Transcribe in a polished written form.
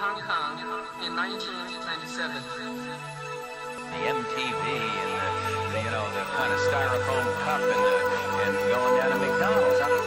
Hong Kong in 1997. The MTV and the kind of styrofoam cup and going down to McDonald's.